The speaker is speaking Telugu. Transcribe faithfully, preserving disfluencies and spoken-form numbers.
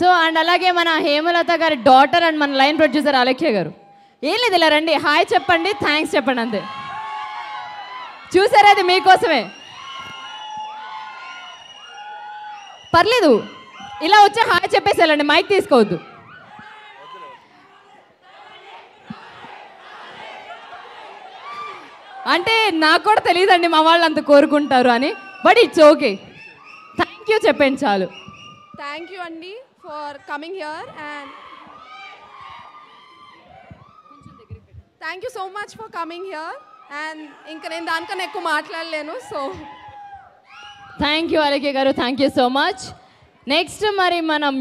So, and alage mana Hemalata gari daughter and man line producer Aleke Garu. Yelli dila randi. Hi Chepandi, thanks Chepandi ande. Chusara adi meekosame. Parledu. Ila vachi hi cheppesellandi mic teesukodu. అంటే నాకు కూడా తెలియదండి మా వాళ్ళు అంత కోరుకుంటారు అని, but it's okay. Thank you చెప్పండి చాలు. థ్యాంక్ యూ అండి for coming here and thank you so much for coming here and ఇంకా నేను దానికన్నా ఎక్కువ మాట్లాడలేను. సో థ్యాంక్ యూ అలకే గారు, thank you so much. Next మరి మనం